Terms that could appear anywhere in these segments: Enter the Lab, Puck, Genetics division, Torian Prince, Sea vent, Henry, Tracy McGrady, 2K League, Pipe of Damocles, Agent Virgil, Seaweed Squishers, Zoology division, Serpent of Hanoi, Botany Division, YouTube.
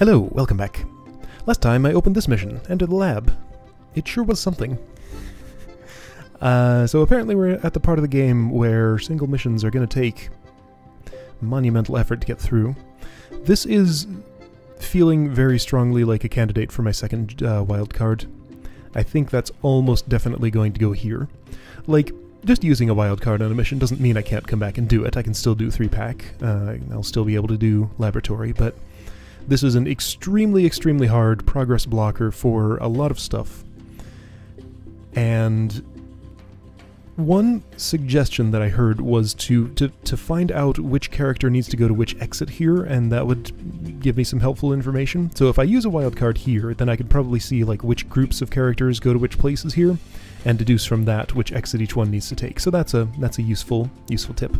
Hello, welcome back. Last time I opened this mission, Enter the Lab. It sure was something. So apparently we're at the part of the game where single missions are going to take monumental effort to get through. This is feeling very strongly like a candidate for my second wild card. I think that's almost definitely going to go here. Like, just using a wild card on a mission doesn't mean I can't come back and do it. I can still do 3-pack. I'll still be able to do laboratory, but this is an extremely, extremely hard progress blocker for a lot of stuff. And one suggestion that I heard was to find out which character needs to go to which exit here, and that would give me some helpful information. So if I use a wild card here, then I could probably see like which groups of characters go to which places here, and deduce from that which exit each one needs to take. So that's a useful tip.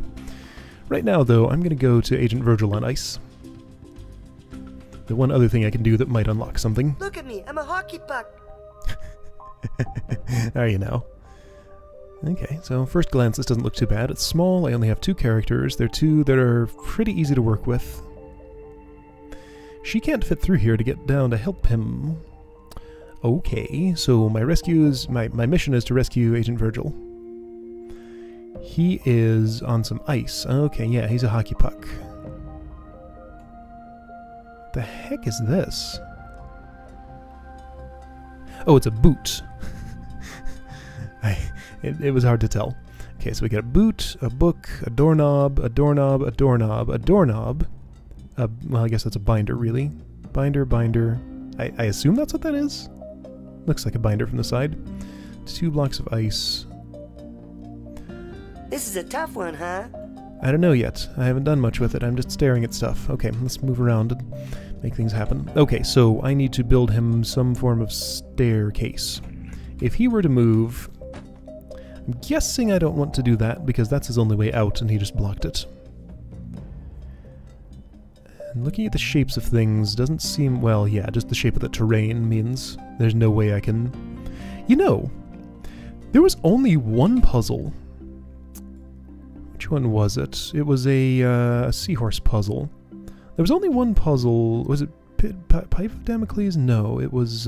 Right now though, I'm going to go to Agent Virgil on ice. The one other thing I can do that might unlock something. Look at me, I'm a hockey puck. Are you now? Okay, so first glance, this doesn't look too bad. It's small, I only have 2 characters. There are 2 that are pretty easy to work with. She can't fit through here to get down to help him. Okay, so my mission is to rescue Agent Virgil. He is on some ice. Okay, yeah, he's a hockey puck. The heck is this? Oh, it's a boot. It was hard to tell. Okay, so we got a boot, a book, a doorknob, a doorknob, a doorknob, a doorknob. Well, I guess that's a binder, really. Binder, binder. I assume that's what that is? Looks like a binder from the side. 2 blocks of ice. This is a tough one, huh? I don't know yet. I haven't done much with it. I'm just staring at stuff. Okay, let's move around and make things happen. Okay, so I need to build him some form of staircase. If he were to move... I'm guessing I don't want to do that, because that's his only way out and he just blocked it. And looking at the shapes of things doesn't seem... well, yeah, just the shape of the terrain means there's no way I can... You know, there was only one puzzle. Which one was it? It was a seahorse puzzle. There was only one puzzle... was it Pipe of Damocles? No, it was...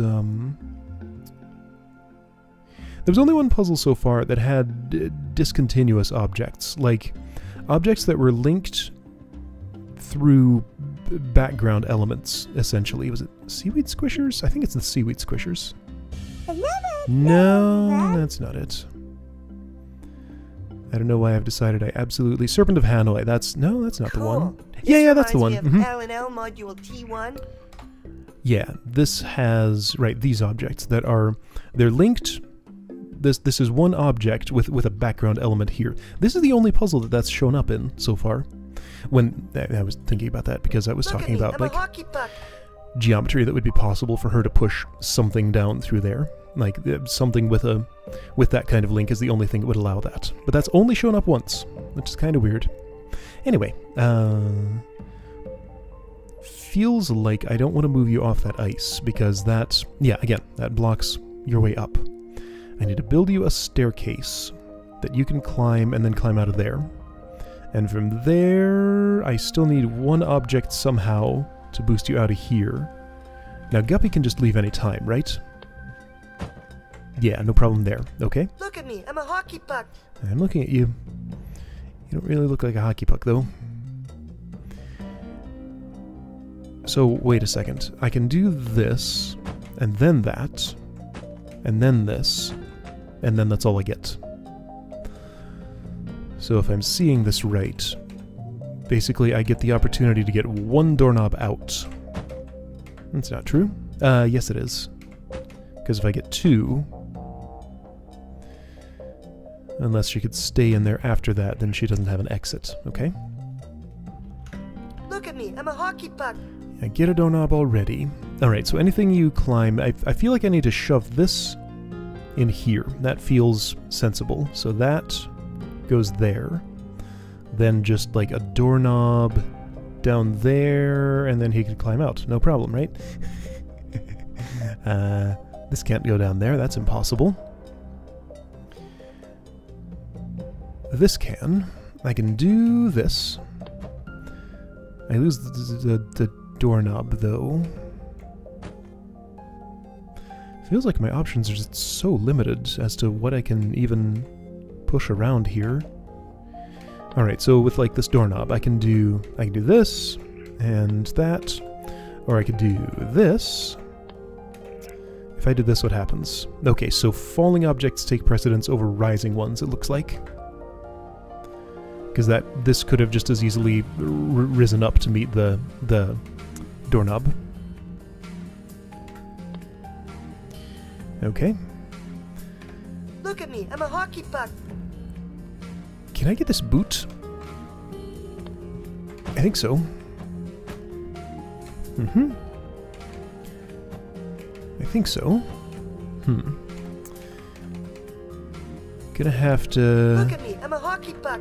There was only one puzzle so far that had discontinuous objects, like objects that were linked through background elements, essentially. Was it Seaweed Squishers? I think it's the Seaweed Squishers. No, that's not it. I don't know why I've decided I absolutely... Serpent of Hanoi, that's... no, that's not the one. Yeah, that's the one. L&L module T1. Yeah, this has... right, these objects that are... they're linked... This is one object with a background element here. This is the only puzzle that's shown up in so far. When I was thinking about that because I was talking about like geometry that would be possible for her to push something down through there, like something with that kind of link is the only thing that would allow that. But that's only shown up once, which is kind of weird. Anyway, feels like I don't want to move you off that ice because that, yeah, again, that blocks your way up. I need to build you a staircase that you can climb and then climb out of there. And from there, I still need one object somehow to boost you out of here. Now Guppy can just leave any time, right? Yeah, no problem there. Okay. Look at me, I'm a hockey puck. I'm looking at you. You don't really look like a hockey puck, though. So wait a second. I can do this, and then that, and then this. And then that's all I get. So if I'm seeing this right, basically I get the opportunity to get one doorknob out. That's not true. Yes it is. Because if I get 2... unless she could stay in there after that, then she doesn't have an exit. Okay? Look at me, I'm a hockey puck! I get a doorknob already. Alright, so anything you climb... I feel like I need to shove this... in here. That feels sensible. So that goes there. Then just like a doorknob down there, and then he could climb out. No problem, right? This can't go down there. That's impossible. This can. I can do this. I lose the doorknob, though. Feels like my options are just so limited as to what I can even push around here. Alright, so with like this doorknob, I can do this and that, or I could do this. If I did this, what happens? Okay, so falling objects take precedence over rising ones, it looks like. Because this could have just as easily risen up to meet the doorknob. Okay. Look at me, I'm a hockey puck. Can I get this boot? I think so. Mm-hmm. I think so. Hmm. Gonna have to... Look at me, I'm a hockey puck.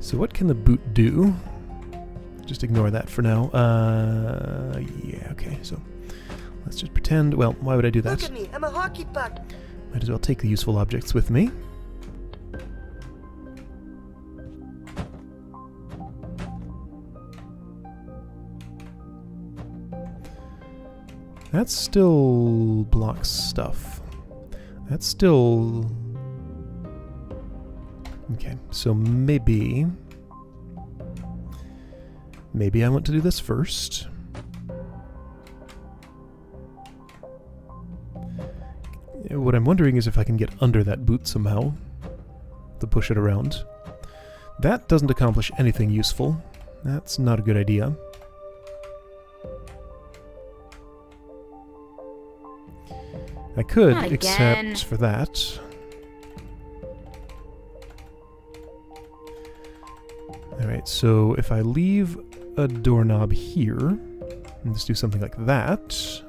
So what can the boot do? Just ignore that for now. Yeah, okay, so let's just pretend... Well, why would I do that? Look at me, I'm a hockey puck! Might as well take the useful objects with me. That still blocks stuff. That's still... Okay, so maybe... Maybe I want to do this first. What I'm wondering is if I can get under that boot somehow to push it around. That doesn't accomplish anything useful. That's not a good idea. I could, except for that. Alright, so if I leave a doorknob here, and just do something like that,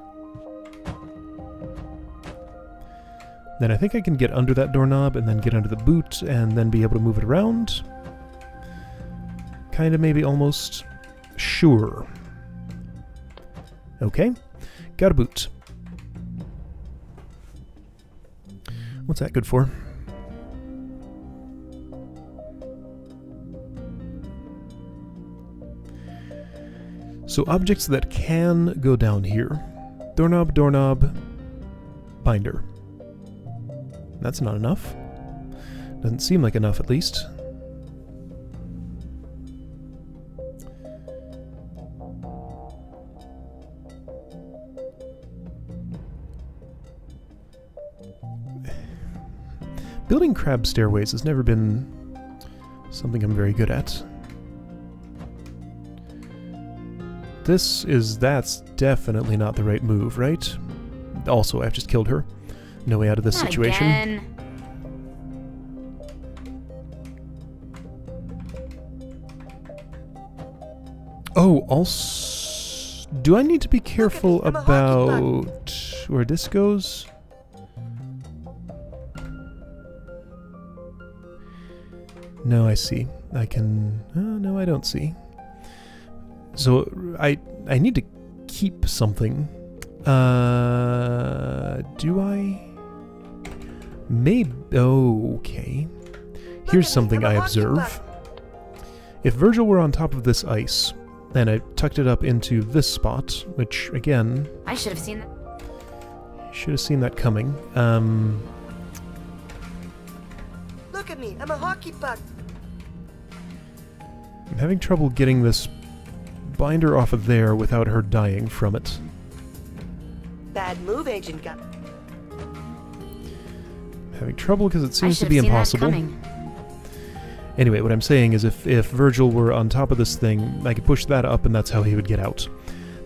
then I think I can get under that doorknob and then get under the boot and then be able to move it around. Kinda, maybe, almost. Sure. Okay. Got a boot. What's that good for? So objects that can go down here. Doorknob, doorknob, binder. That's not enough. Doesn't seem like enough, at least. Building crab stairways has never been something I'm very good at. That's definitely not the right move, right? Also, I've just killed her. No way out of this situation. Oh, also... Do I need to be careful about where this goes? No, I see. I can... Oh, no, I don't see. So, I need to keep something. Do I? Maybe... Oh, okay. Here's something I observe. If Virgil were on top of this ice, and I tucked it up into this spot, which, again... I should have seen that. Should have seen that coming. Look at me, I'm a hockey puck. I'm having trouble getting this binder off of there without her dying from it. Bad move, Agent Gun. Having trouble because it seems to be impossible. Anyway, what I'm saying is if Virgil were on top of this thing, I could push that up and that's how he would get out.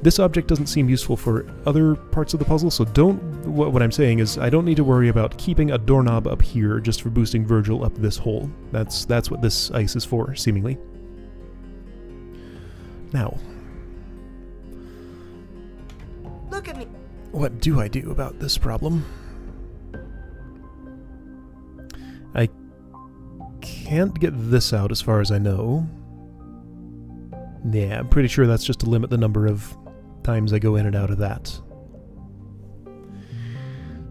This object doesn't seem useful for other parts of the puzzle, so don't... What I'm saying is I don't need to worry about keeping a doorknob up here just for boosting Virgil up this hole. That's what this ice is for, seemingly. Now. Look at me. What do I do about this problem? I can't get this out as far as I know. Yeah, I'm pretty sure that's just to limit the number of times I go in and out of that.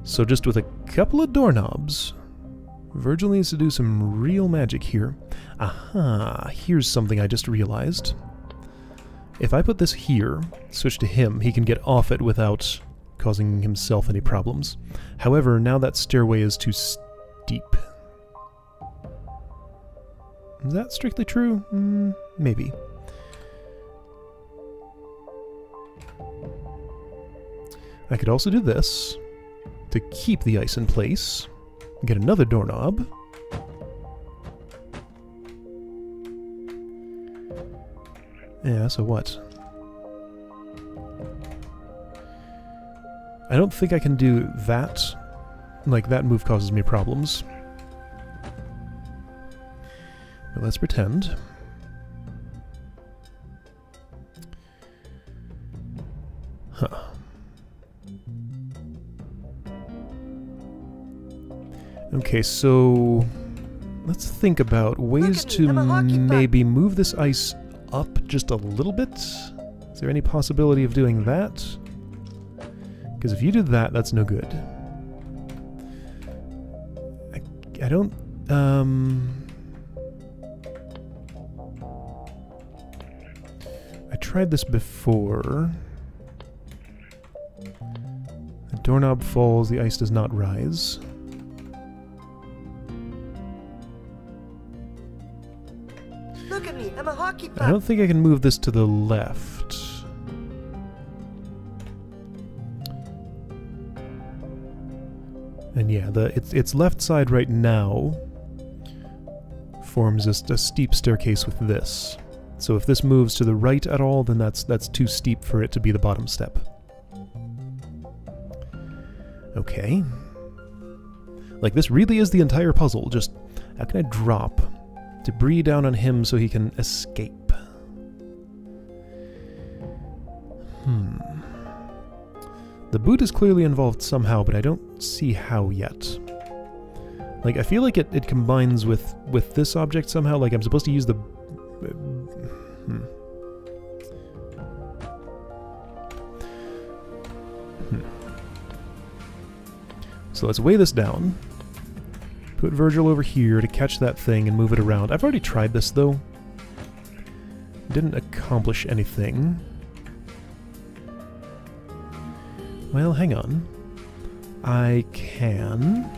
So just with a couple of doorknobs, Virgil needs to do some real magic here. Aha, here's something I just realized. If I put this here, switch to him, he can get off it without causing himself any problems. However, now that stairway is too steep. Is that strictly true? Maybe. I could also do this to keep the ice in place. Get another doorknob. Yeah, so what? I don't think I can do that. Like, that move causes me problems. But let's pretend. Huh. Okay, so let's think about ways to maybe move this ice up just a little bit. Is there any possibility of doing that? Because if you do that, that's no good. I don't... I tried this before. The doorknob falls, the ice does not rise. I don't think I can move this to the left. And yeah, its left side right now forms a steep staircase with this. So if this moves to the right at all, then that's too steep for it to be the bottom step. Okay. Like, this really is the entire puzzle. Just, how can I drop debris down on him so he can escape? The boot is clearly involved somehow, but I don't see how yet. Like, I feel like it combines with this object somehow. Like, I'm supposed to use the... So let's weigh this down. Put Virgil over here to catch that thing and move it around. I've already tried this, though. Didn't accomplish anything. Well, hang on. I can...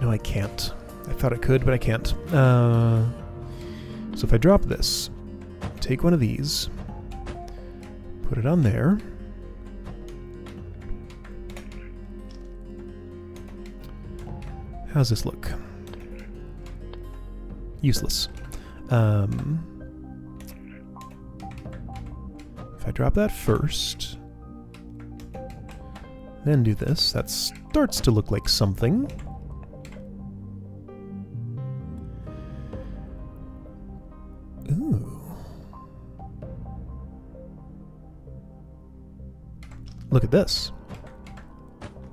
No, I can't. I thought I could, but I can't. So if I drop this, take one of these... Put it on there. How's this look? Useless. If I drop that first, then do this, that starts to look like something. Look at this.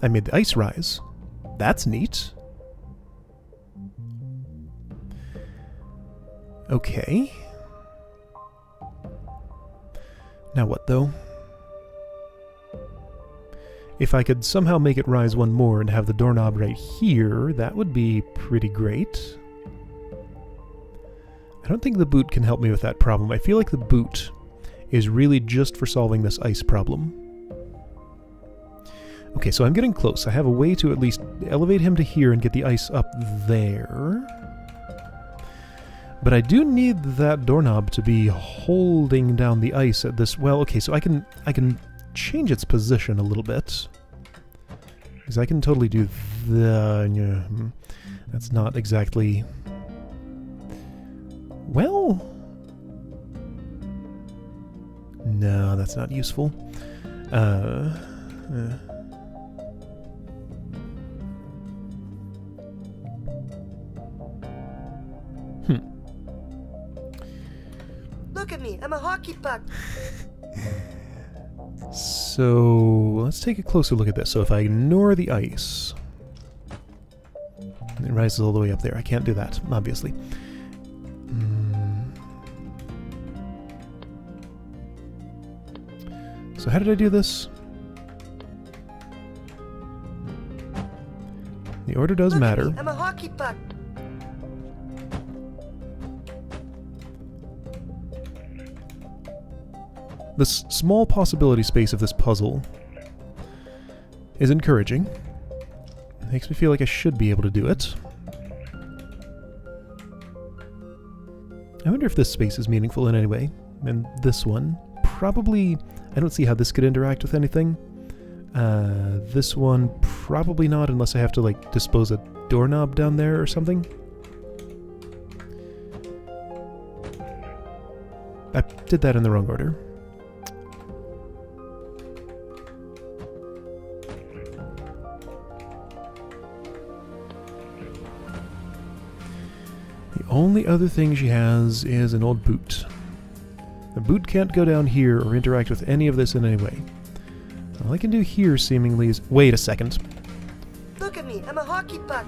I made the ice rise. That's neat. Okay. Now what, though? If I could somehow make it rise one more and have the doorknob right here, that would be pretty great. I don't think the boot can help me with that problem. I feel like the boot is really just for solving this ice problem. Okay, so I'm getting close. I have a way to at least elevate him to here and get the ice up there. But I do need that doorknob to be holding down the ice at this... Well, okay, so I can change its position a little bit. Because I can totally do the... That's not exactly... Well... No, that's not useful. Look at me, I'm a hockey puck. So let's take a closer look at this. So if I ignore the ice, it rises all the way up there. I can't do that, obviously. So how did I do this? The order does matter. Look at me, I'm a hockey puck. The small possibility space of this puzzle is encouraging. It makes me feel like I should be able to do it. I wonder if this space is meaningful in any way. And this one, probably... I don't see how this could interact with anything. This one, probably not, unless I have to, like, dispose a doorknob down there or something. I did that in the wrong order. The only other thing she has is an old boot. The boot can't go down here or interact with any of this in any way. All I can do here, seemingly, is... Wait a second. Look at me, I'm a hockey puck.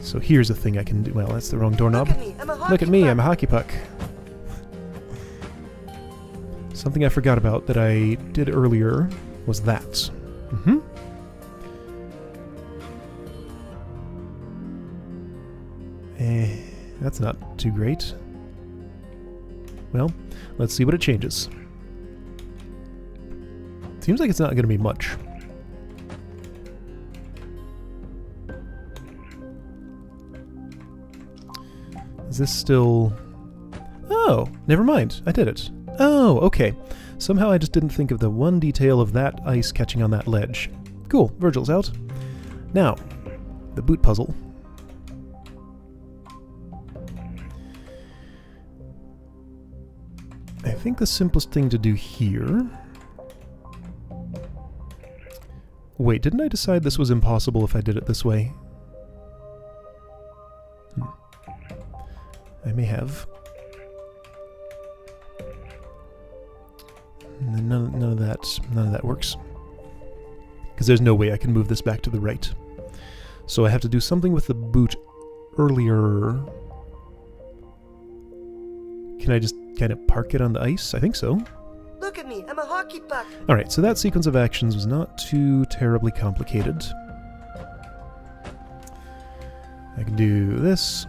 So here's a thing I can do... Well, that's the wrong doorknob. Look at me, I'm a hockey puck. Something I forgot about that I did earlier was that. Mm-hmm. That's not too great. Well, let's see what it changes. Seems like it's not going to be much. Is this still... Oh, never mind. I did it. Oh, okay. Somehow I just didn't think of the one detail of that ice catching on that ledge. Cool. Virgil's out. Now, the boot puzzle. I think the simplest thing to do here... Wait, didn't I decide this was impossible if I did it this way? I may have. None of that works. Because there's no way I can move this back to the right. So I have to do something with the boot earlier. Can I just kind of park it on the ice? I think so. Look at me, I'm a hockey puck. Alright, so that sequence of actions was not too terribly complicated. I can do this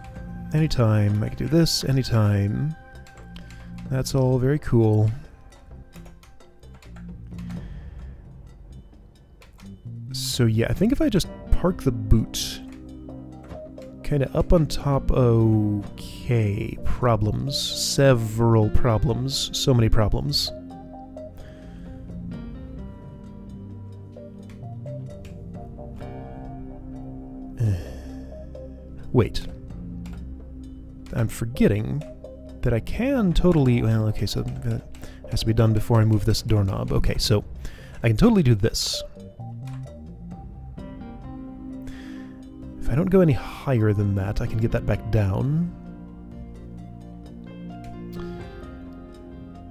anytime. I can do this anytime. That's all very cool. So yeah, I think if I just park the boot kind of up on top, okay, problems, several problems, so many problems. Wait, I'm forgetting that I can totally, well, okay, so that has to be done before I move this doorknob. Okay, so I can totally do this. If I don't go any higher than that, I can get that back down.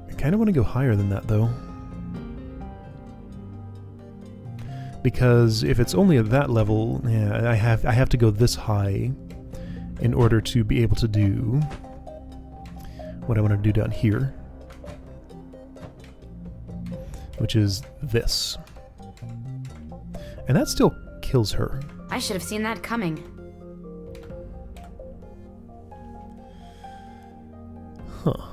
I kind of want to go higher than that, though. Because if it's only at that level, yeah, I have to go this high in order to be able to do what I want to do down here, which is this. And that still kills her. I should have seen that coming. Huh.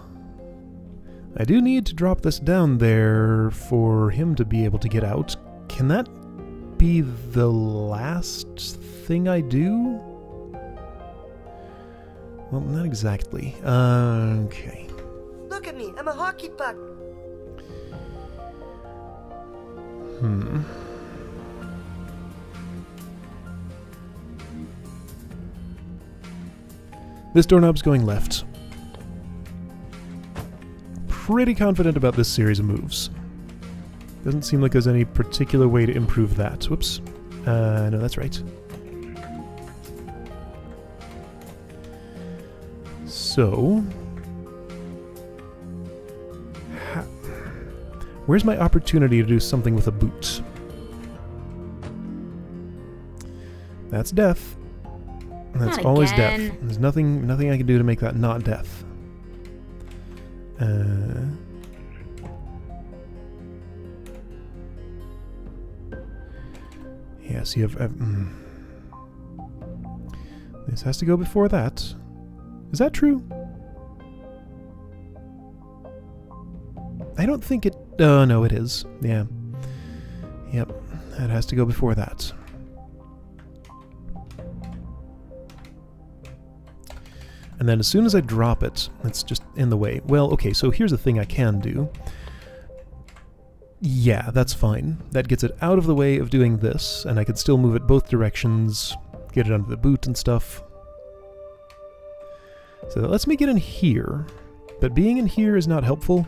I do need to drop this down there for him to be able to get out. Can that be the last thing I do? Well, not exactly. Okay. Look at me, I'm a hockey puck. This doorknob's going left. Pretty confident about this series of moves. Doesn't seem like there's any particular way to improve that. Whoops. No, that's right. So... Where's my opportunity to do something with a boot? That's death. That's always death. There's nothing I can do to make that not death. Yes, you have... This has to go before that. Is that true? I don't think it... no, it is. Yeah. Yep. That has to go before that. And then as soon as I drop it, it's just in the way. Well, okay, so here's the thing I can do. Yeah, that's fine. That gets it out of the way of doing this, and I can still move it both directions, get it under the boot and stuff. So that lets me get in here, but being in here is not helpful.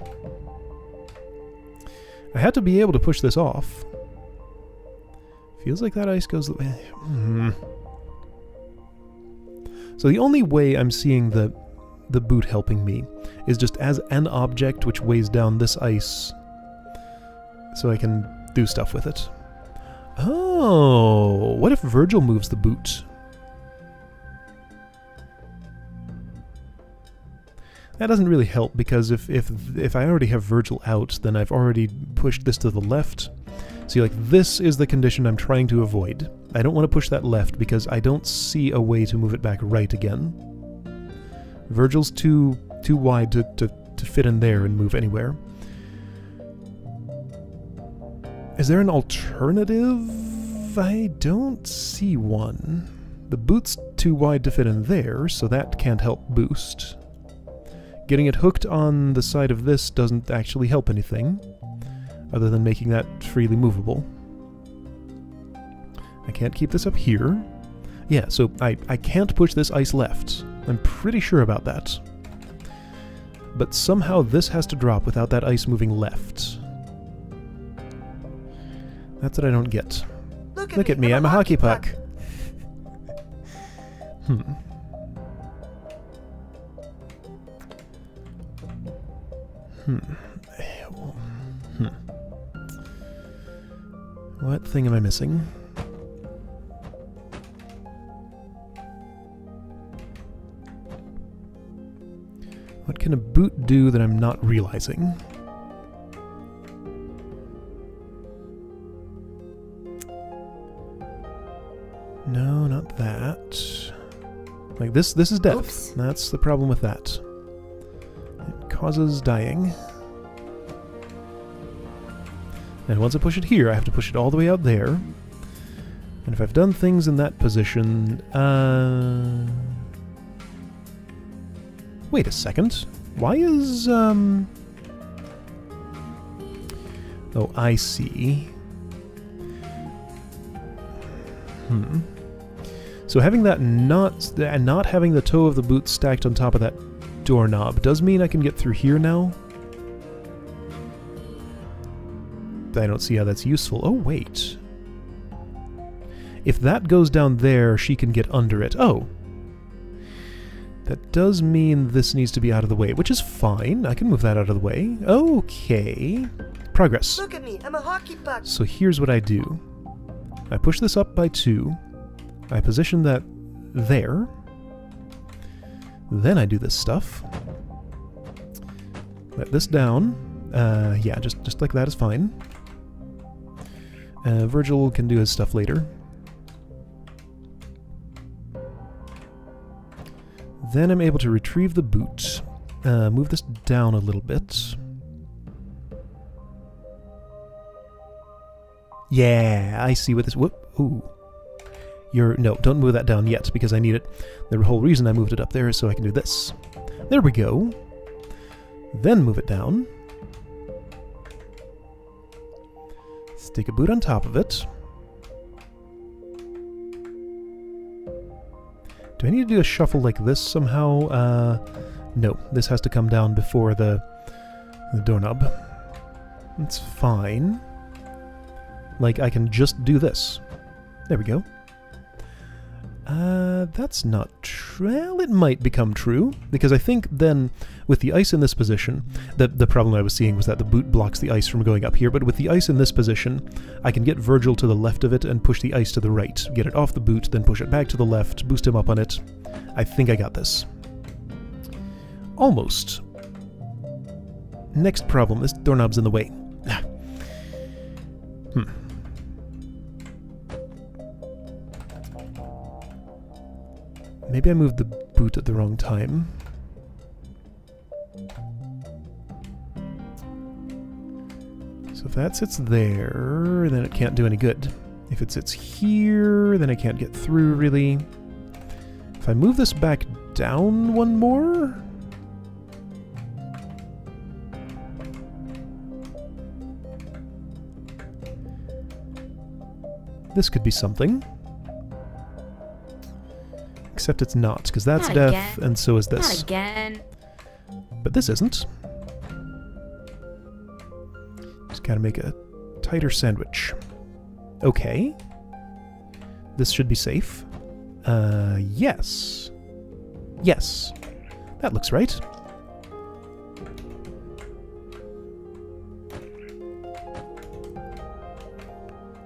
I had to be able to push this off. Feels like that ice goes the way... So the only way I'm seeing the boot helping me is just as an object which weighs down this ice so I can do stuff with it. Oh, what if Virgil moves the boot? That doesn't really help because if I already have Virgil out, then I've already pushed this to the left. See, like, this is the condition I'm trying to avoid. I don't want to push that left because I don't see a way to move it back right again. Virgil's too wide to fit in there and move anywhere. Is there an alternative? I don't see one. The boot's too wide to fit in there, so that can't help boost. Getting it hooked on the side of this doesn't actually help anything, other than making that freely movable. I can't keep this up here. Yeah, so I can't push this ice left. I'm pretty sure about that. But somehow this has to drop without that ice moving left. That's what I don't get. Look at me, I'm a hockey puck. What thing am I missing? What can a boot do that I'm not realizing? No, not that. Like this is death. Oops. That's the problem with that. It causes dying. And once I push it here, I have to push it all the way out there. And if I've done things in that position... Wait a second. Why is... Oh, I see. So having that not having the toe of the boot stacked on top of that doorknob does mean I can get through here now. I don't see how that's useful. Oh, wait. If that goes down there, she can get under it. Oh. That does mean this needs to be out of the way, which is fine. I can move that out of the way. Okay. Progress. Look at me. I'm a hockey puck. So here's what I do. I push this up by 2. I position that there. Then I do this stuff. Let this down. Yeah, just like that is fine. Virgil can do his stuff later. Then I'm able to retrieve the boot. Move this down a little bit. Yeah, I see what this... Whoop! Ooh. No, don't move that down yet, because I need it. The whole reason I moved it up there is so I can do this. There we go. Then move it down. Stick a boot on top of it. Do I need to do a shuffle like this somehow? No, this has to come down before the doorknob. That's fine. Like, I can just do this. There we go. That's not true. Well, it might become true, because I think then, with the ice in this position, the problem I was seeing was that the boot blocks the ice from going up here, but with the ice in this position, I can get Virgil to the left of it and push the ice to the right. Get it off the boot, then push it back to the left, boost him up on it. I think I got this. Almost. Next problem, this doorknob's in the way. Maybe I moved the boot at the wrong time. So if that sits there, then it can't do any good. If it sits here, then I can't get through, really. If I move this back down one more... this could be something. Except it's not, because that's not death, again. And so is this. Not again. But this isn't. Just gotta make a tighter sandwich. Okay. This should be safe. Yes. Yes. That looks right.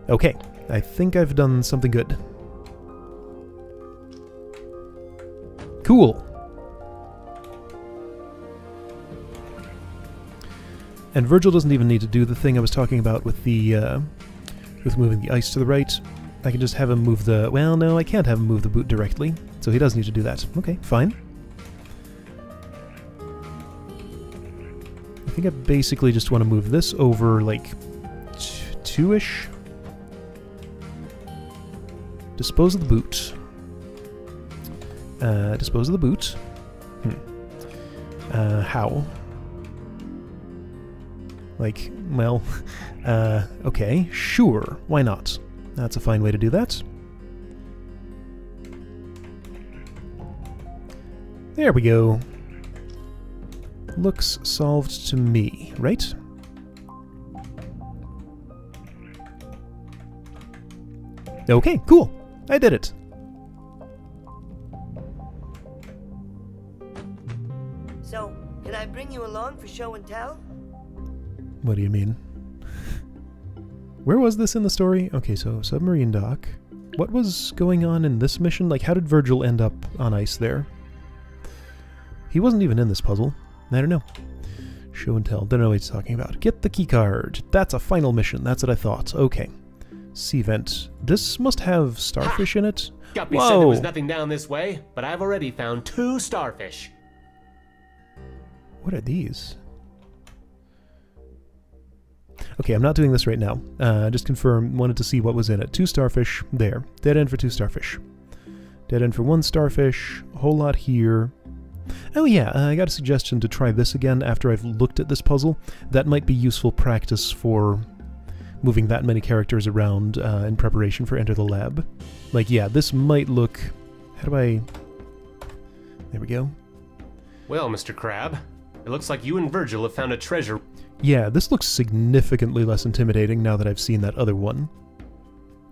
Okay. I think I've done something good. Cool. And Virgil doesn't even need to do the thing I was talking about with the, with moving the ice to the right. I can just have him move the... well, no, I can't have him move the boot directly, so he does need to do that. Okay, fine. I think I basically just want to move this over, like, two-ish. Dispose of the boot. Dispose of the boot. How? Like, well, okay, sure, why not? That's a fine way to do that. There we go. Looks solved to me, right? Okay, cool. I did it. So, can I bring you along for show and tell? What do you mean? Where was this in the story? Okay, so submarine dock. What was going on in this mission? Like, how did Virgil end up on ice there? He wasn't even in this puzzle. I don't know. Show and tell. Don't know what he's talking about. Get the key card. That's a final mission. That's what I thought. Okay. Sea vent. This must have starfish in it. Guppy said there was nothing down this way, but I've already found 2 starfish. What are these? Okay, I'm not doing this right now. Just confirm, wanted to see what was in it. 2 starfish there. Dead end for 2 starfish. Dead end for 1 starfish. A whole lot here. Oh yeah, I got a suggestion to try this again after I've looked at this puzzle. That might be useful practice for moving that many characters around in preparation for Enter the Lab. Like, yeah, this might look... how do I... there we go. Well, Mr. Crab, it looks like you and Virgil have found a treasure... yeah, this looks significantly less intimidating now that I've seen that other one.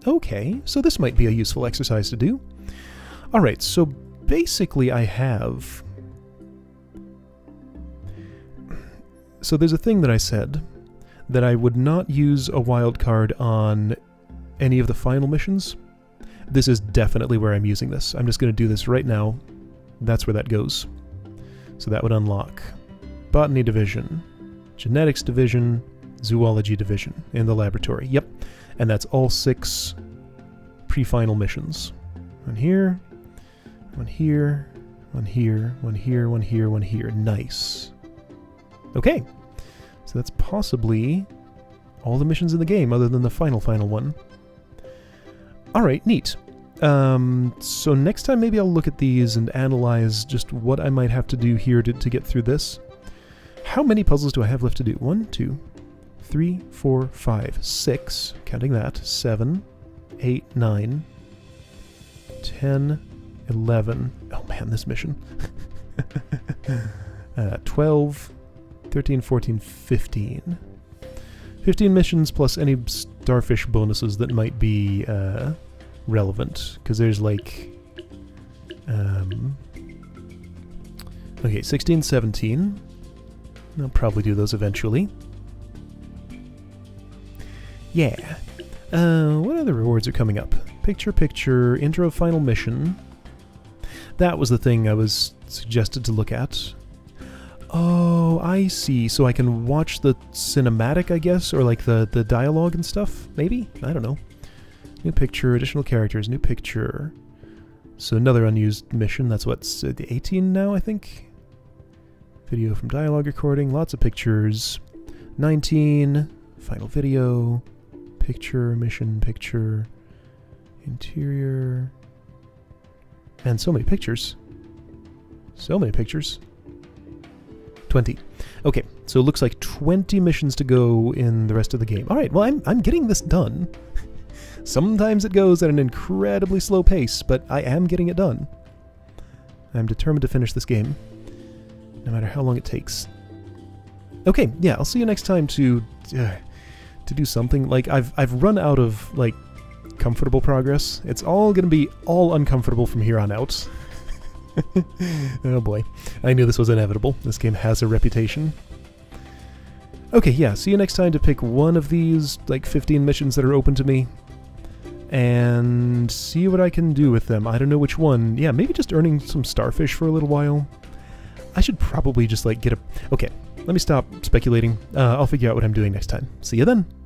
Okay, so this might be a useful exercise to do. Alright, so basically I have... so there's a thing that I said, that I would not use a wildcard on any of the final missions. This is definitely where I'm using this. I'm just going to do this right now. That's where that goes. So that would unlock Botany Division, Genetics Division, Zoology Division in the laboratory. Yep, and that's all 6 pre-final missions. One here, one here, one here, one here, one here, one here. Nice. Okay, so that's possibly all the missions in the game other than the final one. Alright, neat. So next time maybe I'll look at these and analyze just what I might have to do here to get through this. How many puzzles do I have left to do? 1, 2, 3, 4, 5, 6. Counting that. 7, 8, 9, 10, 11. Oh man, this mission. 12, 13, 14, 15. 15 missions plus any starfish bonuses that might be relevant. Because there's like... okay, 16, 17... I'll probably do those eventually. Yeah. What other rewards are coming up? Picture, intro, final mission. That was the thing I was suggested to look at. Oh, I see. So I can watch the cinematic, I guess, or like the dialogue and stuff, maybe? I don't know. New picture, additional characters, new picture. So another unused mission. That's what's at the 18 now, I think. Video from dialogue recording, lots of pictures. 19, final video, picture, mission, picture, interior. And so many pictures. So many pictures. 20. Okay, so it looks like 20 missions to go in the rest of the game. Alright, well I'm getting this done. Sometimes it goes at an incredibly slow pace, but I am getting it done. I'm determined to finish this game, no matter how long it takes. Okay, yeah, I'll see you next time to do something. Like, I've run out of, like, comfortable progress. It's all gonna be all uncomfortable from here on out. Oh boy. I knew this was inevitable. This game has a reputation. Okay, yeah, see you next time to pick one of these, like, 15 missions that are open to me. And see what I can do with them. I don't know which one. Yeah, maybe just earning some starfish for a little while. I should probably just, like, get a... Okay, let me stop speculating. I'll figure out what I'm doing next time. See you then!